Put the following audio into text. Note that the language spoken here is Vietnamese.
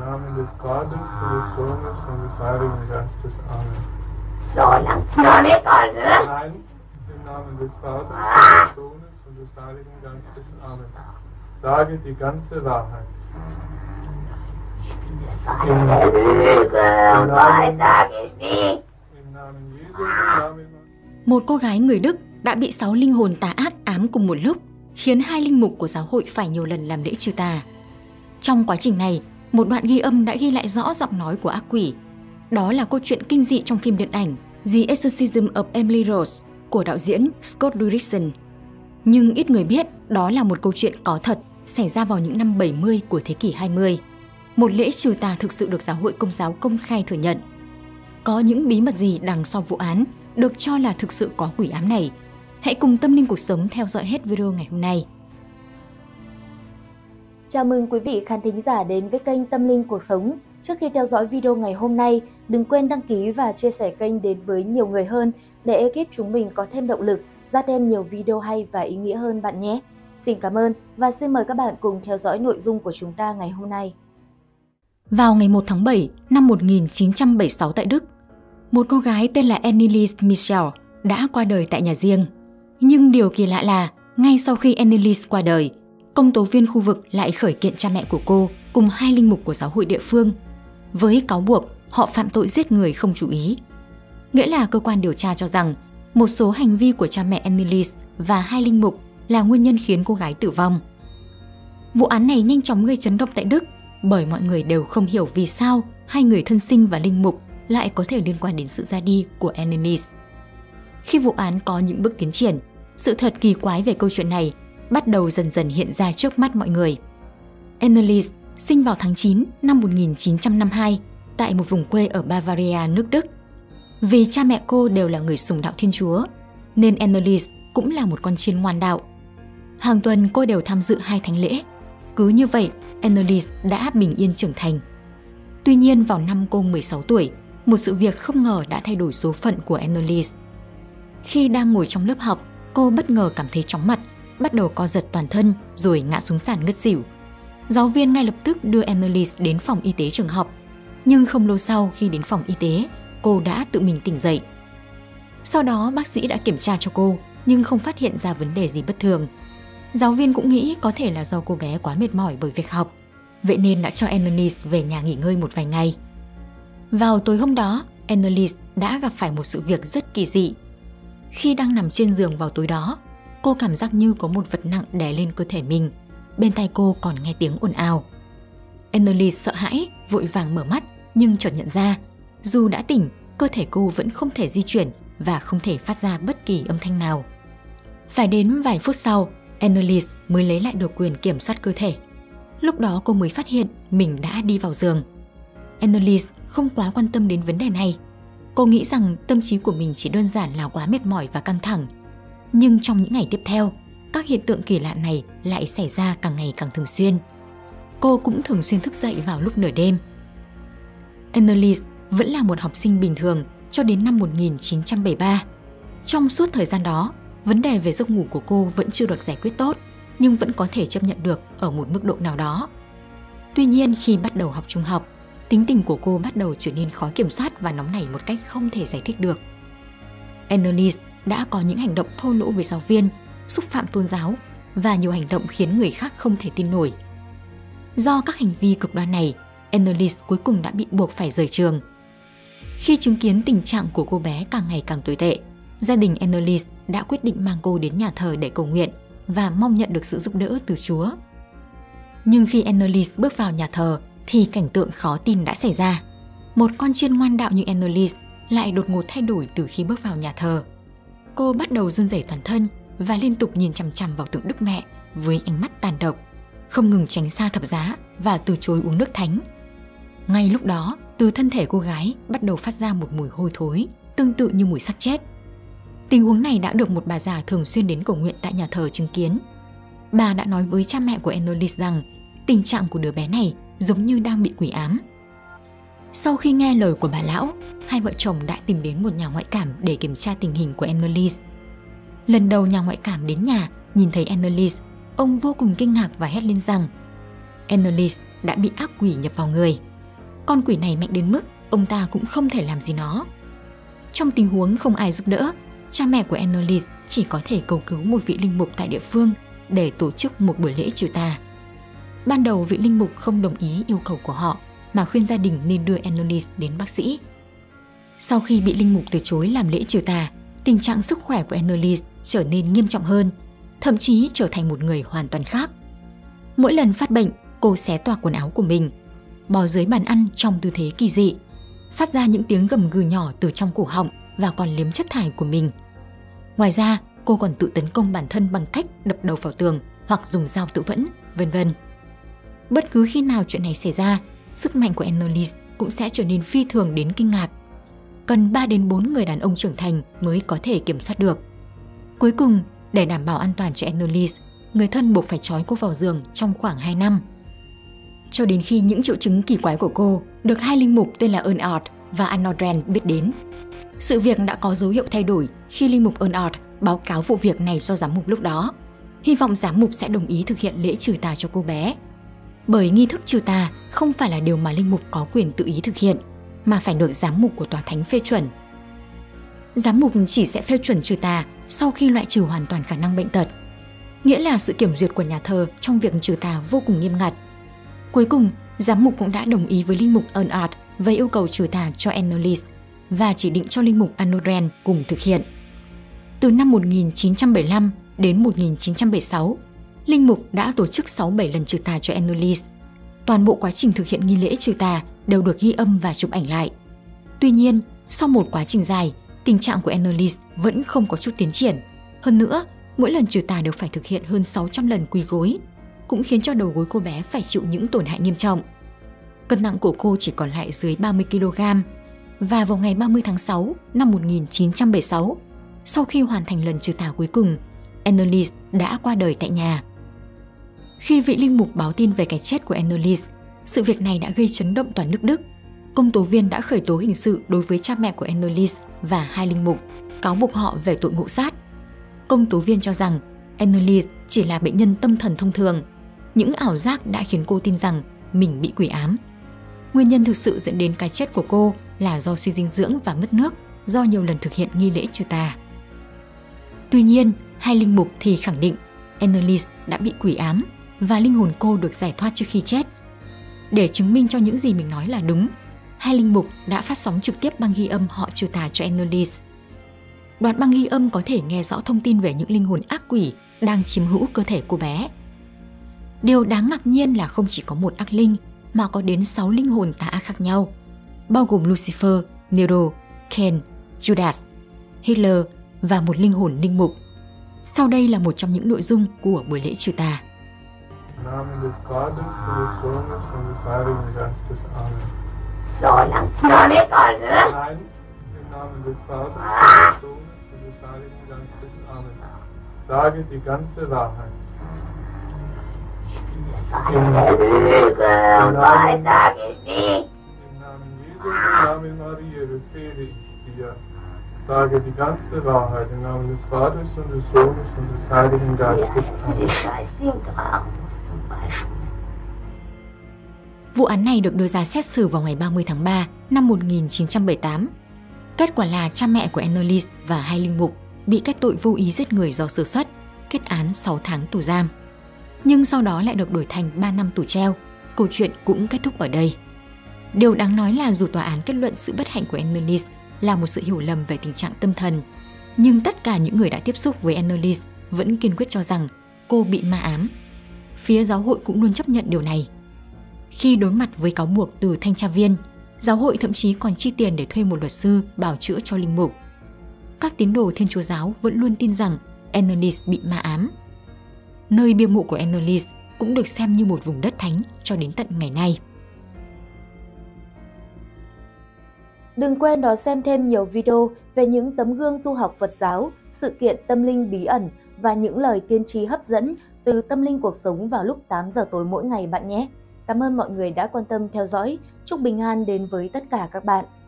Namen des Vaters und des Sohnes und des Heiligen Geistes. Amen. So, langsam nicht mal, ne? Nein, im Namen des Vaters und des Sohnes und des Heiligen Geistes. Amen. Sage die ganze Wahrheit. Im Namen Jesu, im Namen. Một cô gái người Đức đã bị 6 linh hồn tà ác ám cùng một lúc, khiến 2 linh mục của giáo hội phải nhiều lần làm lễ trừ tà. Trong quá trình này, một đoạn ghi âm đã ghi lại rõ giọng nói của ác quỷ. Đó là câu chuyện kinh dị trong phim điện ảnh The Exorcism of Emily Rose của đạo diễn Scott Derrickson. Nhưng ít người biết đó là một câu chuyện có thật xảy ra vào những năm 70 của thế kỷ 20. Một lễ trừ tà thực sự được giáo hội Công giáo công khai thừa nhận. Có những bí mật gì đằng sau vụ án được cho là thực sự có quỷ ám này? Hãy cùng Tâm Linh Cuộc Sống theo dõi hết video ngày hôm nay. Chào mừng quý vị khán thính giả đến với kênh Tâm Linh Cuộc Sống. Trước khi theo dõi video ngày hôm nay, đừng quên đăng ký và chia sẻ kênh đến với nhiều người hơn để ekip chúng mình có thêm động lực ra thêm nhiều video hay và ý nghĩa hơn bạn nhé. Xin cảm ơn và xin mời các bạn cùng theo dõi nội dung của chúng ta ngày hôm nay. Vào ngày 1 tháng 7 năm 1976 tại Đức, một cô gái tên là Anneliese Michel đã qua đời tại nhà riêng. Nhưng điều kỳ lạ là ngay sau khi Anneliese qua đời, công tố viên khu vực lại khởi kiện cha mẹ của cô cùng 2 linh mục của giáo hội địa phương với cáo buộc họ phạm tội giết người không chú ý. Nghĩa là cơ quan điều tra cho rằng một số hành vi của cha mẹ Anneliese và 2 linh mục là nguyên nhân khiến cô gái tử vong. Vụ án này nhanh chóng gây chấn động tại Đức bởi mọi người đều không hiểu vì sao 2 người thân sinh và linh mục lại có thể liên quan đến sự ra đi của Anneliese. Khi vụ án có những bước tiến triển, sự thật kỳ quái về câu chuyện này bắt đầu dần dần hiện ra trước mắt mọi người. Anneliese sinh vào tháng 9 năm 1952 tại một vùng quê ở Bavaria, nước Đức. Vì cha mẹ cô đều là người sùng đạo Thiên Chúa, nên Anneliese cũng là một con chiên ngoan đạo. Hàng tuần cô đều tham dự 2 thánh lễ. Cứ như vậy, Anneliese đã bình yên trưởng thành. Tuy nhiên, vào năm cô 16 tuổi, một sự việc không ngờ đã thay đổi số phận của Anneliese. Khi đang ngồi trong lớp học, cô bất ngờ cảm thấy chóng mặt, bắt đầu co giật toàn thân rồi ngã xuống sàn ngất xỉu. Giáo viên ngay lập tức đưa Anneliese đến phòng y tế trường học. Nhưng không lâu sau khi đến phòng y tế, cô đã tự mình tỉnh dậy. Sau đó bác sĩ đã kiểm tra cho cô nhưng không phát hiện ra vấn đề gì bất thường. Giáo viên cũng nghĩ có thể là do cô bé quá mệt mỏi bởi việc học, vậy nên đã cho Anneliese về nhà nghỉ ngơi một vài ngày. Vào tối hôm đó, Anneliese đã gặp phải một sự việc rất kỳ dị. Khi đang nằm trên giường vào tối đó, cô cảm giác như có một vật nặng đè lên cơ thể mình. Bên tai cô còn nghe tiếng ồn ào. Anneliese sợ hãi, vội vàng mở mắt nhưng chợt nhận ra, dù đã tỉnh, cơ thể cô vẫn không thể di chuyển và không thể phát ra bất kỳ âm thanh nào. Phải đến vài phút sau, Anneliese mới lấy lại được quyền kiểm soát cơ thể. Lúc đó cô mới phát hiện mình đã đi vào giường. Anneliese không quá quan tâm đến vấn đề này. Cô nghĩ rằng tâm trí của mình chỉ đơn giản là quá mệt mỏi và căng thẳng. Nhưng trong những ngày tiếp theo, các hiện tượng kỳ lạ này lại xảy ra càng ngày càng thường xuyên. Cô cũng thường xuyên thức dậy vào lúc nửa đêm. Anneliese vẫn là một học sinh bình thường cho đến năm 1973. Trong suốt thời gian đó, vấn đề về giấc ngủ của cô vẫn chưa được giải quyết tốt, nhưng vẫn có thể chấp nhận được ở một mức độ nào đó. Tuy nhiên, khi bắt đầu học trung học, tính tình của cô bắt đầu trở nên khó kiểm soát và nóng nảy một cách không thể giải thích được. Anneliese đã có những hành động thô lỗ với giáo viên, xúc phạm tôn giáo và nhiều hành động khiến người khác không thể tin nổi. Do các hành vi cực đoan này, Anneliese cuối cùng đã bị buộc phải rời trường. Khi chứng kiến tình trạng của cô bé càng ngày càng tồi tệ, gia đình Anneliese đã quyết định mang cô đến nhà thờ để cầu nguyện và mong nhận được sự giúp đỡ từ Chúa. Nhưng khi Anneliese bước vào nhà thờ thì cảnh tượng khó tin đã xảy ra. Một con chiên ngoan đạo như Anneliese lại đột ngột thay đổi từ khi bước vào nhà thờ. Cô bắt đầu run rẩy toàn thân và liên tục nhìn chằm chằm vào tượng Đức Mẹ với ánh mắt tàn độc, không ngừng tránh xa thập giá và từ chối uống nước thánh. Ngay lúc đó, từ thân thể cô gái bắt đầu phát ra một mùi hôi thối, tương tự như mùi xác chết. Tình huống này đã được một bà già thường xuyên đến cầu nguyện tại nhà thờ chứng kiến. Bà đã nói với cha mẹ của Anneliese rằng tình trạng của đứa bé này giống như đang bị quỷ ám. Sau khi nghe lời của bà lão, hai vợ chồng đã tìm đến một nhà ngoại cảm để kiểm tra tình hình của Anneliese. Lần đầu nhà ngoại cảm đến nhà, nhìn thấy Anneliese, ông vô cùng kinh ngạc và hét lên rằng Anneliese đã bị ác quỷ nhập vào người. Con quỷ này mạnh đến mức ông ta cũng không thể làm gì nó. Trong tình huống không ai giúp đỡ, cha mẹ của Anneliese chỉ có thể cầu cứu một vị linh mục tại địa phương để tổ chức một buổi lễ trừ tà. Ban đầu vị linh mục không đồng ý yêu cầu của họ mà khuyên gia đình nên đưa Anneliese đến bác sĩ. Sau khi bị linh mục từ chối làm lễ trừ tà, tình trạng sức khỏe của Anneliese trở nên nghiêm trọng hơn, thậm chí trở thành một người hoàn toàn khác. Mỗi lần phát bệnh, cô xé toạc quần áo của mình, bò dưới bàn ăn trong tư thế kỳ dị, phát ra những tiếng gầm gừ nhỏ từ trong cổ họng và còn liếm chất thải của mình. Ngoài ra, cô còn tự tấn công bản thân bằng cách đập đầu vào tường hoặc dùng dao tự vẫn, vân vân. Bất cứ khi nào chuyện này xảy ra, sức mạnh của Anneliese cũng sẽ trở nên phi thường đến kinh ngạc. Cần 3 đến 4 người đàn ông trưởng thành mới có thể kiểm soát được. Cuối cùng, để đảm bảo an toàn cho Anneliese, người thân buộc phải trói cô vào giường trong khoảng 2 năm. Cho đến khi những triệu chứng kỳ quái của cô được hai linh mục tên là Earnhardt và Arnold Renz biết đến. Sự việc đã có dấu hiệu thay đổi khi linh mục Earnhardt báo cáo vụ việc này cho giám mục lúc đó, hy vọng giám mục sẽ đồng ý thực hiện lễ trừ tà cho cô bé. Bởi nghi thức trừ tà không phải là điều mà linh mục có quyền tự ý thực hiện, mà phải được giám mục của tòa thánh phê chuẩn. Giám mục chỉ sẽ phê chuẩn trừ tà sau khi loại trừ hoàn toàn khả năng bệnh tật. Nghĩa là sự kiểm duyệt của nhà thờ trong việc trừ tà vô cùng nghiêm ngặt. Cuối cùng, giám mục cũng đã đồng ý với linh mục Earnhardt về yêu cầu trừ tà cho Anneliese và chỉ định cho linh mục Arnold Renz cùng thực hiện. Từ năm 1975 đến 1976, linh mục đã tổ chức 6-7 lần trừ tà cho Anneliese. Toàn bộ quá trình thực hiện nghi lễ trừ tà đều được ghi âm và chụp ảnh lại. Tuy nhiên, sau một quá trình dài, tình trạng của Anneliese vẫn không có chút tiến triển. Hơn nữa, mỗi lần trừ tà đều phải thực hiện hơn 600 lần quỳ gối, cũng khiến cho đầu gối cô bé phải chịu những tổn hại nghiêm trọng. Cân nặng của cô chỉ còn lại dưới 30 kg. Và vào ngày 30 tháng 6 năm 1976, sau khi hoàn thành lần trừ tà cuối cùng, Anneliese đã qua đời tại nhà. Khi vị linh mục báo tin về cái chết của Anneliese, sự việc này đã gây chấn động toàn nước Đức. Công tố viên đã khởi tố hình sự đối với cha mẹ của Anneliese và hai linh mục, cáo buộc họ về tội ngộ sát. Công tố viên cho rằng Anneliese chỉ là bệnh nhân tâm thần thông thường. Những ảo giác đã khiến cô tin rằng mình bị quỷ ám. Nguyên nhân thực sự dẫn đến cái chết của cô là do suy dinh dưỡng và mất nước do nhiều lần thực hiện nghi lễ trừ tà. Tuy nhiên, hai linh mục thì khẳng định Anneliese đã bị quỷ ám và linh hồn cô được giải thoát trước khi chết. Để chứng minh cho những gì mình nói là đúng, hai linh mục đã phát sóng trực tiếp băng ghi âm họ trừ tà cho Anneliese. Đoạn băng ghi âm có thể nghe rõ thông tin về những linh hồn ác quỷ đang chiếm hữu cơ thể cô bé. Điều đáng ngạc nhiên là không chỉ có một ác linh mà có đến 6 linh hồn tà ác khác nhau, bao gồm Lucifer, Nero, Cain, Judas, Hitler và một linh hồn linh mục. Sau đây là một trong những nội dung của buổi lễ trừ tà. Vụ án này được đưa ra xét xử vào ngày 30 tháng 3 năm 1978. Kết quả là cha mẹ của Anneliese và hai linh mục bị kết tội vô ý giết người do sơ suất, kết án 6 tháng tù giam. Nhưng sau đó lại được đổi thành 3 năm tù treo. Câu chuyện cũng kết thúc ở đây. Điều đáng nói là dù tòa án kết luận sự bất hạnh của Anneliese là một sự hiểu lầm về tình trạng tâm thần, nhưng tất cả những người đã tiếp xúc với Anneliese vẫn kiên quyết cho rằng cô bị ma ám. Phía giáo hội cũng luôn chấp nhận điều này. Khi đối mặt với cáo buộc từ thanh tra viên, giáo hội thậm chí còn chi tiền để thuê một luật sư bào chữa cho linh mục. Các tín đồ Thiên Chúa giáo vẫn luôn tin rằng Anneliese bị ma ám. Nơi bia mộ của Anneliese cũng được xem như một vùng đất thánh cho đến tận ngày nay. Đừng quên đón xem thêm nhiều video về những tấm gương tu học Phật giáo, sự kiện tâm linh bí ẩn và những lời tiên tri hấp dẫn từ Tâm Linh Cuộc Sống vào lúc 8 giờ tối mỗi ngày bạn nhé. Cảm ơn mọi người đã quan tâm theo dõi. Chúc bình an đến với tất cả các bạn.